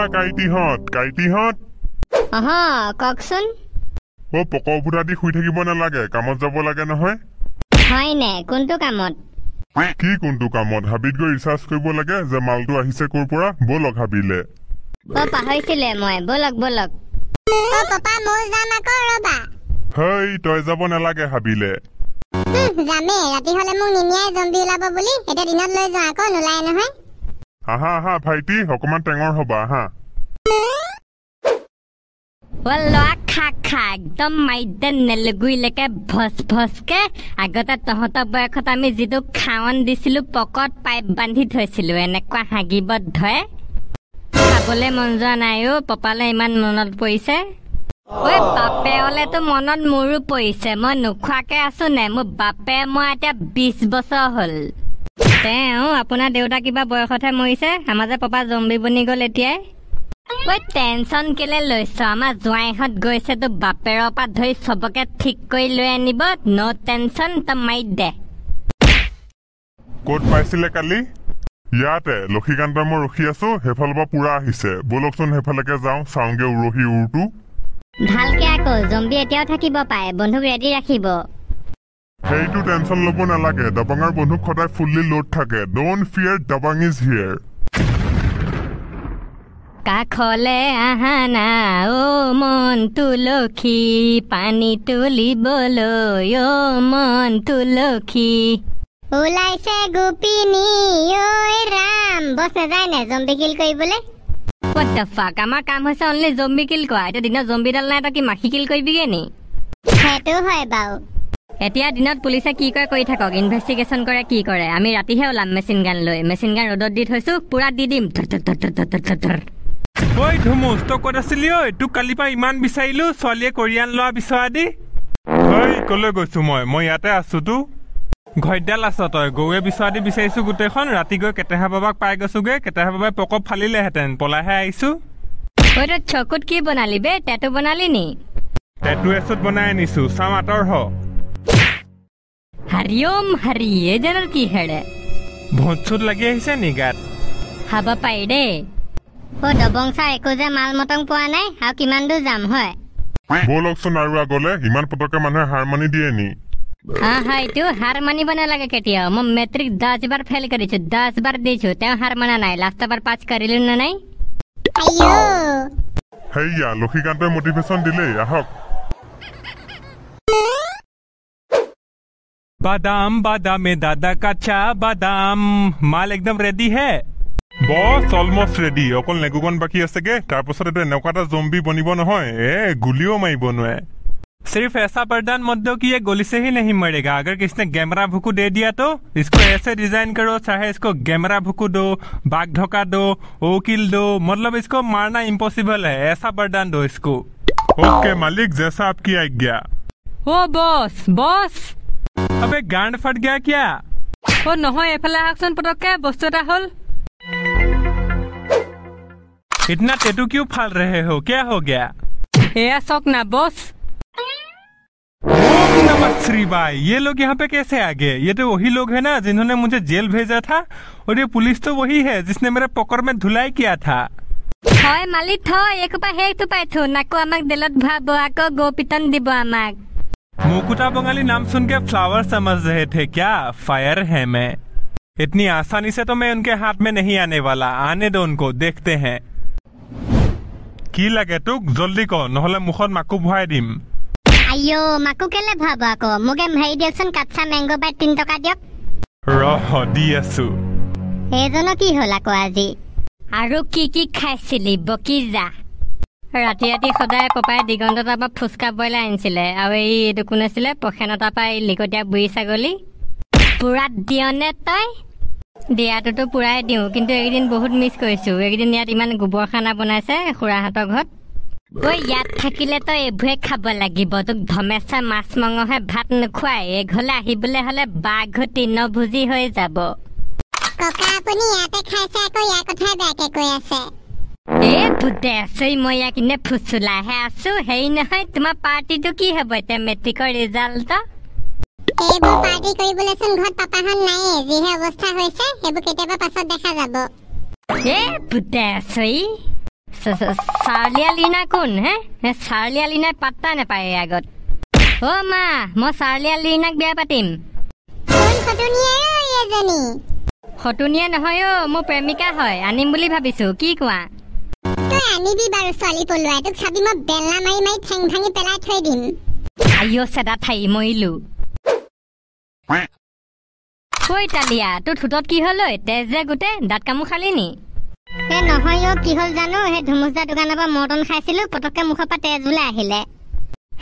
बुरा काइटी हाथ আহা ককসন ও পকো বুড়া দি খুই থাকিব না লাগে কামত যাব লাগে নহয় হয় নে কোনটো কামত কি কোনটো কামত হাবিত গই রিসার্চ কইব লাগে যে মালটো আহিছে কোৰ পৰা বলক হাবিলে ও পাহৰিছিলে মই বলক ও পাপা মই জানা ক ৰবা হেই তই যাব না লাগে হাবিলে জামে ৰাতি হলে মোক নিনিয়াই জম্বি উলাব বুলি এটা দিনত লৈ যা আকৌ নলাই নহয় আহা ভাইটি হকমান টেঙৰ হবা আহা वल्ला खा एकदम मैदान नेलगुई लेके भस के आगते तहत बयखत आमी जिदु खावन दिसिलु पकट पाइप बांधी थैसिलु एनेका हागिब धय खाबले मन जा नायो पपाले इमान मनत पइसे ओए बापे ओले तो मनत मोरु पइसे म नुखा के आसु ने म बापे म आता 20 बसर हल तेउ आपना देउता किबा बयखथे मइसे आमाजे पपा जम्बी बनि गल एतिया ओए टेंशन केले लइस आमा जुआई हत गइसे तो बापेर पा धइ सबके ठीक कइ लय आनिब नो टेंशन त माइ दे कोट पाइसिले काली याते लखीकांता म रखी आसो हेफलबा पुरा आहिसे बोलकसन हेफलके जाऊ साउंगे उरही उरटू भालके आको जम्बी एतिया থাকিব পায় বন্ধুক রেডি রাখিব হেইটু টেনশন লব না লাগে দবঙ্গার বন্ধুক খটাই ফুললি লোড থাকে don't fear Dabangg is here का खोले आहना ओ मन तुलखी पानी तुली बोलो यो मन तुलखी ओलाई से गुपिनी ओ राम बस न जाय ने जम्बी किल कइ बोले व्हाट द फक आमा काम होसे ओनली जम्बी किल को आइटा दिना जम्बी डाल ना त की माखी किल कइबि गे नी हेतु होय बाऊ एतिया दिनत पुलिसे की कय कइ थाकक इन्वेस्टिगेशन करे की करे आमी राति हे ओलाम मेसिन गन रोडत दि थइसु पूरा दि दिम थर ओय धुमोस तो कोरासिलि ओय तु कालिपा इमान बिसाइलु सलिए कोरियान लवा बिसादी ओय कले गयसु মই ইয়াতে আছো তু ঘইডাল আছ তই গৱে बिसादी बिसाइसु गुटेखन राति गय केतेहा बाबाक पाइ गसुगे केतेहा बाबाय पकप फालिले हेतेन पोलाहे आइसु ओय र छकुट की बनाली बे टैटू बनाली नी टैटू एसुत बनाय निसु सामाटर हो हरिओम हरि ए जनर की हेडे भोंचुर लगे हिसे निगात हाबा पाइडे ओ दबंगसा एकोजे माल मतंग पोआ नै आ किमान दु जाम होय बोलकसन आरुआ गले इमान पटके माने हारमनी दिए नी हां हाय तू हारमनी बने लागे केटिया म मैट्रिक 10 बार फेल करी छ 10 बार दे छ ते हारमना नै लास्ट बार पास करिलु न नै अयो हैया लखीकांत मोटिवेशन दिले आहो बादाम बादाम में दादा कच्चा बादाम माल एकदम रेडी है बस অলমোস্ট রেডি অকল নেগুগন বাকি আছে গে তার পছতে তে নকাটা জম্বি বনিব নহয় এ গুলিও মাইব নয় सिर्फ ऐसा प्रदान मत दो कि ये गोली से ही नहीं मरेगा। अगर किसने कैमरा भुकू दे दिया तो इसको ऐसे डिजाइन करो चाहे इसको कैमरा भुकू दो, बाघ धोखा दो, ओकिल दो, मतलब इसको मारना इम्पॉसिबल है। ऐसा प्रदान दो इसको। ओके मालिक, जैसा आपकी आज्ञा। ओ बॉस, अबे गांड फट गया क्या? ओ নহয় এফালে আকচন পটককে বস্তু এটা হল। इतना टैटू क्यों फाल रहे हो? क्या हो गया? ए शौक ना बॉस। नमस्ते भाई, ये लोग यहाँ पे कैसे आ गए? ये तो वही लोग है ना जिन्होंने मुझे जेल भेजा था, और ये पुलिस तो वही है जिसने मेरे पकड़ में धुलाई किया था। हाय मालिक, थो एक पा हे तो पाथो नाको आमाक दिलत भाबो आको गोपितन दिबो आमाक। मुकुटा बंगाली नाम सुन के फ्लावर समझ रहे थे क्या? फायर है मैं। इतनी आसानी से तो मैं उनके हाथ में नहीं आने वाला। आने दो उनको, देखते हैं। की लगे तुक जल्दी को নহলে মুখন মাকু ভয় দিম আইও মাকু কেলে ভাবা ক মগে ভাই দিলছন কাঁচা ম্যাঙ্গো বাই 3 টাকা দিওক রহ দিয়াসু এজন কি হলা ক আজি আৰু কি খাইছিলি বকিজা ৰাতি সদায় পপাই দিগন্ততা বা ফুসকা বইলা আনিছিলে আৰু এই এটো কোন আছিলে পখেনতা পাই লিকটিয়া বুই ছাগলি পুৰা দিয়নে তই दियातो तो पुराय दिउ किंतु एक दिन बहुत मिस करिसु एक दिन यात इमान गोबर खाना बनाइसे खुराहতৰ ঘৰত ओय यात থাকিলে তো এভে খাব লাগিব তো ধমেছা মাছ মঙহে ভাত নখুৱাই এ ঘলে আহিবলে হলে বাঘতি নভুজি হৈ যাব ককা আপুনি ইয়াতে খাইছে আকৌ ইয়া কথা বেকে কৈ আছে এ বুদে সেই ময়া কিনে ফুছলা হে আছো হেই নহয় তোমা পাৰ্টিটো কি হ'ব তে মেট্ৰিকৰ ৰিজাল্ট एबो पार्टी करिबलेसन घर पापाहन नाए जिहे अवस्था होइसे एबो केतेबा पासत देखा जाबो ए पुता सई सार्लियालिना कौन है? सार्लियालिना पत्ता ने पाए आगत। ओ माँ, मैं सार्लियालिनाक बिया पातिम। कौन खटुनिया है ये जनी? खटुनिया নহয় ओ, मो प्रेमिका হয়। আনিম বুলি ভাবিছো, কি কোৱা? তই আনিবি বাৰু সলি পলুৱা, তোক চাবি মই বেলনা মাৰি মাৰি ঠেং ভাঙি পেলাই থৈ দিম। আইও সদা থাই মইলু। কই তালিয়া, তোৰ ঠুটত কি হল ঐ? তেজ যে গুটে দাঁত কামু খালি নি? ए নহयो की होल जानो हे धुमुसा दुकान पर मटन खाइसिलु पटकके मुख पर तेज उले आहिले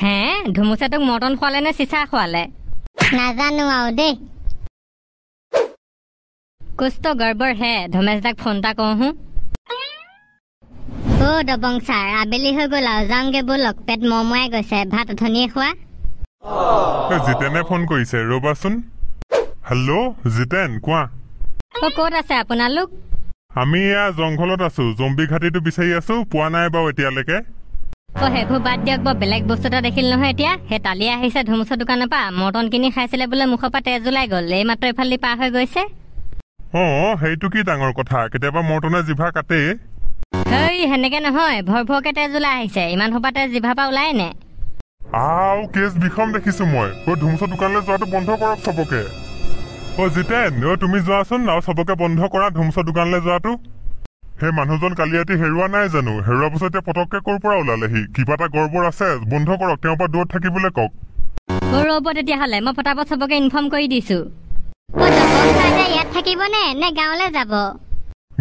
हे धुमुसा तक मटन खवाले ने सिसा खवाले ना जानो आउ दे कुछ तो गड़बड़ है धमेश तक फोन ता कहू ओ दबंग सार आबेली हो गला जांगे बोलक पेट ममय गसे भात धनी खवा ओ जितेने फोन कइसे रोबासुन हेलो जितेन कुआ ओ कोड আছে आपना लोग আমি ইয়া জংঘলত আছো জম্বি ঘাটিটো বিচাৰি আছো পোৱা নাই বাও এতিয়ালৈকে ও হেভু বাদ দিয়ক বা বেলেগ বস্তুটা দেখিল নহয় এতিয়া হে তালি আহিছে ধুমুচা দোকানৰ পৰা মটন কিনি খাইছিলে বোলে মুখপা তেজ ওলাই গল এই মাত্ৰ এফালি পাৰ হৈ গৈছে অ হেইটো কি ডাঙৰ কথা কেতিয়াবা মটনে জিভা কাটে হেই হেনেকে নহয় ভৰভৰকে তেজ ওলাই আহিছে ইমান হপাতে জিভা পা ওলাই নে আও কেছ বিখম দেখিছো মই ও ধুমুচা দোকানলৈ যোৱাটো বন্ধ কৰক সবকে ओ जितेन ओ तुमी जासन ना सबके बंध करा धुमसा दुकान ले जातु हे मानुजन कालियाती हेरुवा नाय जानु हेरुवा पसते पटकके करपरा उलालेही किबाटा गरबर আছে बंध करक तेंपा दूर থাকিবলে কক गरबर তে হালে মই फटाफट सबके ইনফর্ম কৰি দিছো ও দবংসাতে ইয়াত থাকিবনে নে গাঁৱলে যাব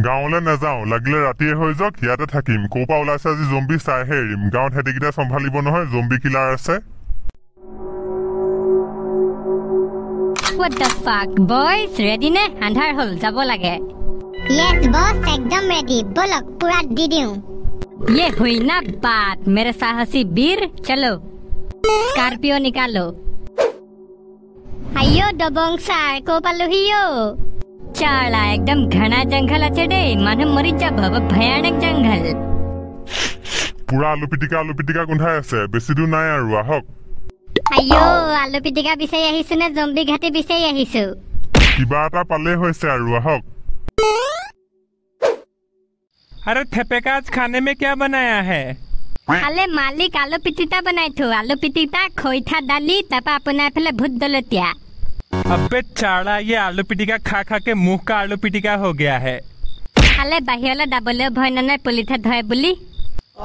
গাঁৱলে না যাও লাগলে ৰাতিয়ে হৈ যাওক ইয়াতে থাকিম কোপা উলাছে আজি জম্বি চাই হেৰিম গাঁৱত হেদিকিটা সম্ভালিব নহয় জম্বি কিলাৰ আছে What the fuck boys ready ne andhar hol jabo lage Yes boss ekdom ready bolok pura di diu Ye hui na baat mere sahasi veer chalo Scorpio nikalo Aiyo dobong sar ko paluhi yo Chala ekdom ghana jungle ache de manu mari jabo bhayanak jungle Pura alu pitika gundhai ase besi du nai aru ahok आयो आलू पिटिका बिसे आहिसु ने zombie घाटी बिसे आहिसु किबा आटा पाले होइसे आरो हक अरे थेपेका आज खाने में क्या बनाया है अरे मालिक आलू पिटिका बनाई थो आलू पिटिका खोइथा डाली तब अपना पहले भूत दलतिया अबे चाड़ा ये आलू पिटिका खा खा के मुंह का आलू पिटिका हो गया है अरे बाहियोला डबल भयना ने पुलिथा धय बुली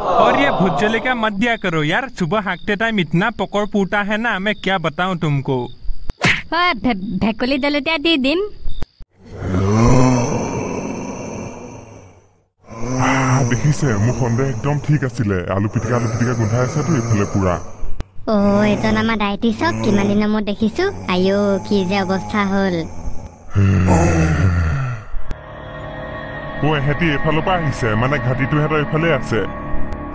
और ये भुज्जले का मत दिया करो यार सुबह हाँकते टाइम इतना पकड़ फूटा है ना मैं क्या बताऊं तुमको भेकुली दलतिया दी दिन देखी से मुख खंडे एकदम ठीक आसिले आलू पिटिका गुंधाय से तो इफले पूरा ओ एतो नामा डाइटी सब किमान दिन म देखिसु आयो की जे अवस्था होल ओ हेती इफलो पा हिसे माने घाटी तो हेतो इफले आसे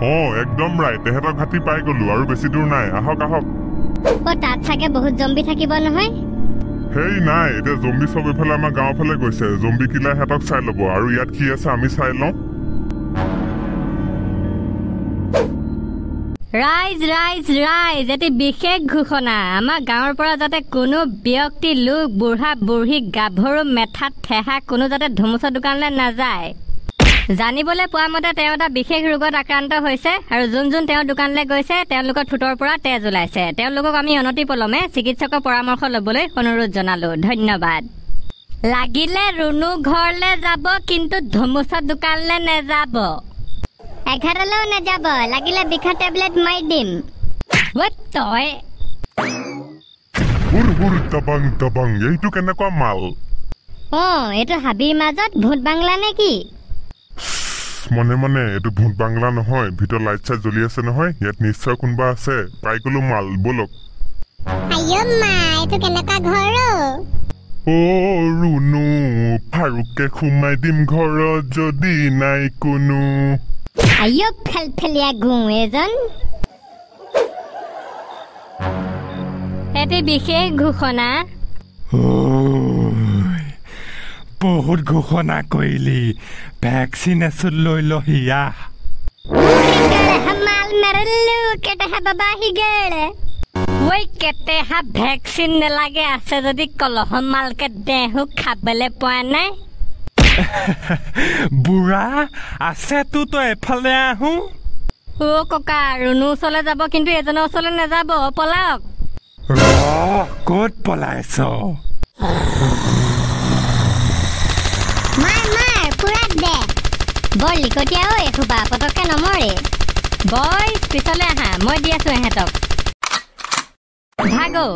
ओ एकदम राइट तेहरा घाटी पाई गलु आरो बेसी दूर नाय आहक आहक ओ तात थाके बहुत जम्बी থাকিব নহয় হেই নাই এটা জম্বি সবে ফেলা আমা গাঁও ফেলে গৈছে জম্বি কিলা হেতক চাই লব আৰু ইয়াত কি আছে আমি চাই লম রাইজ রাইজ রাইজ এতে বিশেষ ঘোষণা আমা গাঁৱৰ পৰা যাতে কোনো ব্যক্তি লোক বুঢ়া বুঢ়ী গাভৰু মেথা ঠেহা কোনো যাতে ধুমুচা দোকানলৈ না যায় জানিবলে পোৱা মতে তেওঁ এটা বিশেষ ৰোগত আক্ৰান্ত হৈছে আৰু যোন যোন তেওঁ দোকানলৈ গৈছে তেওঁলোকৰ ঠুটৰ পৰা তেজ ওলাইছে তেওঁলোকক আমি অনতি পলমে চিকিৎসকৰ পৰামৰ্শ ল'বলৈ অনুৰোধ জনালো ধন্যবাদ লাগিলে ৰুণু ঘৰলৈ যাব কিন্তু ধমুচা দোকানলৈ নাযাব এঘাৰলৈও নাযাব লাগিলে বিখা টেবলেট মাৰি দিম ওট তই হুৰ হুৰ দবং দবং এইটো কেনেকুৱা মাল অ এইটো হাবিৰ মাজত ভূত বাংলা নেকি মনে মনে এটো ভূত বাংলা নহয় ভিতৰ লাইট চাই জ্বলি আছে নহয় ইয়াত নিশ্চয় কোনবা আছে পাইকলো মাল বলক আইও মা এটো কেনেকা ঘৰ ও রুনু ফাৰুককে খুমাই দিম ঘৰ যদি নাই কোনো আইও ফেলফেলিয়া গুম এজন এতে বিশেষ ঘোষণা बहुत घोषणा कोइली वैक्सीनेशन लय लहिया हमाल मरल्लू केटा बाबा ही गेले ओइ केते हा वैक्सीन न लागे आसे जदी कलह माल के देहु खाबले पय नै बुरा आसे तू तो एफाले आहू ओ कका रुनु चले जाबो किंतु एजन चले न जाबो पलाक र कोट पलायसो माय माय पुराक दे बोली कोटिया ओ एखुबा पटके न मरे बॉय पिसले हा म दियासो हेतक भागो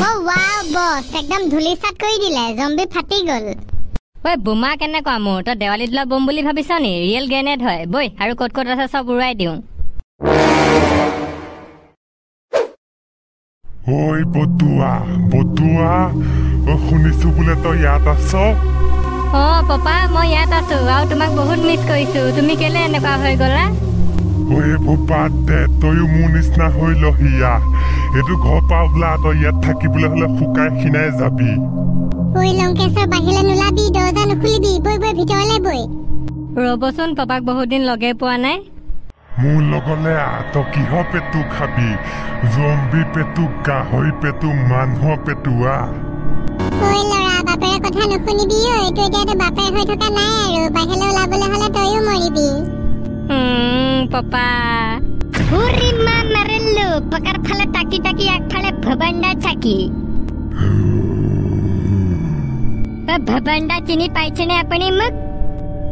ओ वाओ बॉस एकदम धुलिसात कोइ दिले जम्बी फाटी गल ओए बुमा केने को आमो त देवाली दिला बम बोली भाबिसा नि रियल ग्रेनेड होय बय आरो कोट कोट रसा सब उड़ाय दिउ ओय बतुआ बतुआ ओ खुनिसु बोले तो यात आसो ओ पापा म यात आसो आउ तुमाक बहुत मिस कइसु तुमी केले एने का होय गला ओए पापा ते तोय मुनिस ना होय लहिया एदु घोपा उला तो यात थाकी बोले हले फुकाय खिनाय जाबी ओइ लंकेसर बाहेला नुलाबी दरजा नुखुलिबी बय बय भितरले बय रोबसन पापाक बहुत दिन लगे पुआ नै मु लगले आ तो की हो पेतु खाबी ज़ोंबी पेतु का होई पेतु मानहो पेतुआ ओइ लरा बापेर कथा नुखुनिबी ओइ तो एटा बापेर होय थका नै आरो बाहेला उलाबले हले तयु मरिबी पापा हुरि मा मरल्लू पकर फले टाकी टाकी एक फले भबंडा छकी भबंडा चिनी पाइछने अपनी मुख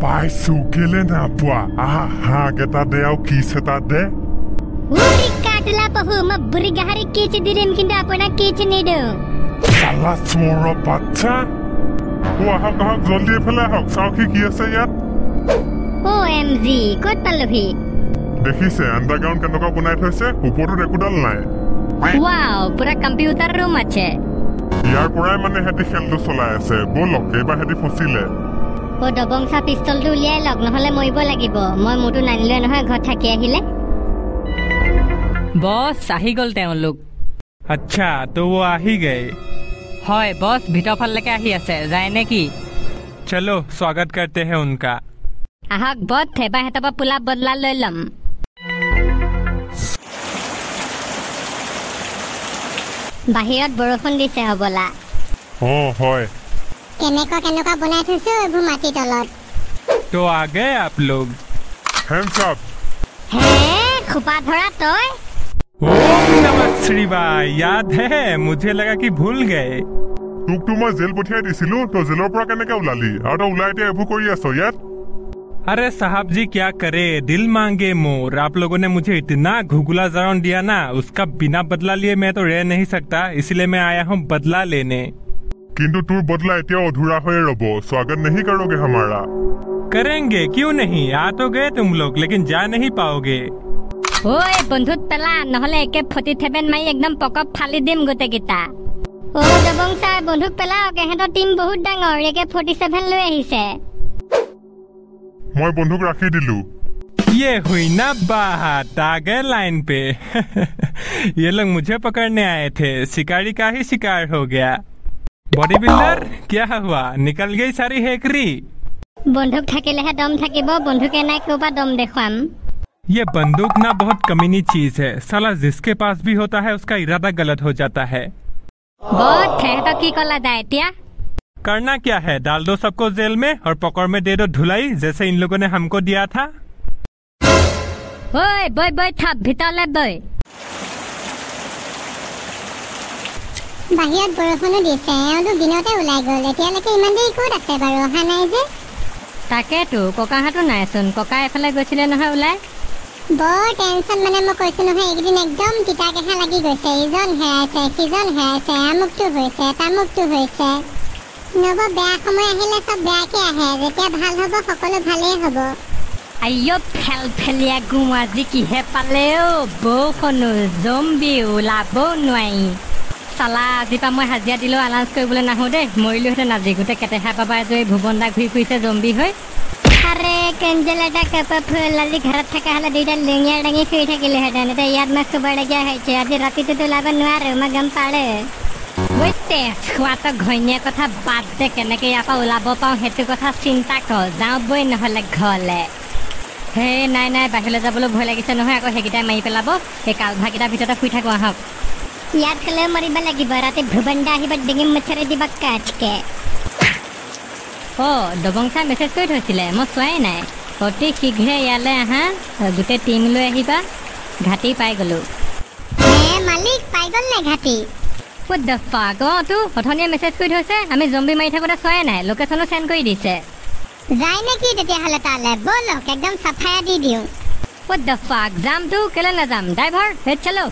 पाइ सुकेले ना पुआ आहा हा केता दे आउ की सेता दे उरी काटला पहु म बुरी गहरी कीच दिरेम किंदा अपना कीच नेडो साला छोरो बच्चा ओ हा हा जल्दी फला हा साखी की असे यार ओ एम जी कोत पल्लवी देखि से अंडरग्राउंड कनका बनाय थैसे ऊपर रेकुडल नाय वाओ पूरा कंप्यूटर रूम आछे यार पुराय माने हेति खेलदो चलाय আছে বলক এবা হেতি ফসিলে ও দবংসা পিস্তল দু লিয়াই লগ নহলে মইব লাগিব মই মুটু নানিলে নহয় ঘর থাকি আহিলে বস আহি গল তেও লোক আচ্ছা তো ও আহি গয়ে হয় বস ভিতর ফল लेके আহি আছে যায় নে কি চলো স্বাগত করতে हैं उनका আহাক বত থেবা হেতবা পুলা বদলা লইলাম बाहिरत बरखुन दिसे हबला ओ होय केनेका बनाय थैसे एबु माटी तलत तो आ गए आप लोग हैंड्स अप हे खुपा धरा तोय ओम नमः श्रीवाय याद है मुझे लगा कि भूल गए तुक तुमा जेल पठिया दिसिलु तो जेलर पुरा केनेका उलाली आरो उलायते एबु करि आसो यार अरे साहब जी क्या करे दिल मांगे मोर आप लोगों ने मुझे इतना घुगुला जरान दिया ना उसका बिना बदला लिए मैं तो रह नहीं सकता इसलिए मैं आया हूँ बदला लेने किंतु तू बदला इतना अधूरा है रबो स्वागत नहीं करोगे हमारा करेंगे क्यों नहीं आ तो गए तुम लोग लेकिन जा नहीं पाओगे ओए बंधु तला नहले एके फटी थेबेन माई एकदम पकप फाली दिम गते गीता ओ दबंगसा बंधु पेला केहतो टीम बहुत डांगर एके 47 লৈ আহিছে मैं बंधुक राखी दिलू ये हुई ना बात आगे लाइन पे ये लोग मुझे पकड़ने आए थे शिकारी का ही शिकार हो गया बॉडी बिल्डर क्या हुआ निकल गई सारी हेकरी बंदूक ठकेले है दम ठकेबो बंदूक ना कोबा दम देखवाम ये बंदूक ना बहुत कमीनी चीज है साला जिसके पास भी होता है उसका इरादा गलत हो जाता है बहुत है तो की कला दायतिया करना क्या है डाल दो सबको जेल में और पकड़ में दे दो धुलाई जैसे इन लोगों ने हमको दिया था ओए बॉय बॉय था भिताले बॉय बाहियात बरखुनो दिसे आउदु दिनते उलाय गल एतिया लके इमान देई कोड आसे बारो हा नाय जे ताके तो कोका हातो नाय सुन कोका एफले गछिले नहा उलाय बहुत टेंशन माने म कइसिनो है एक दिन एकदम टिटा के हा लागि गइसे इजन है आसे सीजन है आसे आमुक्तु होइसे तामुक्तु होइसे नब बेया समय आहिले सब बेया के आहे जेते ভাল হব সকলো ভালে হব আইও ফেল ফেলিয়া গুমা জি কি হে পালে ও বকনো জম্বি উলাব নই সালা দিপা মই হাজিয়া দিলো আলান্স কইবলে নাহু দে মইলো হে নাজি গুতে কেতে হা বাবা জই ভুবনদা ঘুই কইছে জম্বি হই আরে কেঞ্জেলাটা কাপা ফলালি ঘর থাকা হলে দুইটা লেঙ্গিয়া ডাঙ্গি কই থাকিলে হে জানে তা ইয়াদ মাছ বড় গয়া হইছে আজ রাতে তো লাভ নারে মা গম পাড়ে ওইতে খোয়াটা ঘইনিয়া কথা বাদ দে কেনেকে আপা উলাব পাও হেতু কথা চিন্তা কর যাও বই নহলে ঘলে হে নাই নাই বাহিলে যাবলে ভয় লাগিছে নহয় আকো হেগিটা মাই পেলাব হে কালভাগিটা ভিতৰতে শুই থাকো আহক ইয়াত খেলে মৰিবা লাগিব ৰাতি ভুবন্ডা আহিবা ডিঙি মছৰে দিবা কাটকে ओ दबंगसा मेसेज कर मैं चुए ना अति शीघ्र इले अहा गोटे टीम ला घाटी पाई गलो मालिक पाई गल ना घाटी वो दफा तू अथनिया मेसेज कर जम्बी मारी थकोते चुए ना लोकेशनो सेंड कर दी से जाए निकी तेल बोल एकदम सफाया दी दियो वो दफा जाम तू के ना जाम ड्राइवर फिर चलो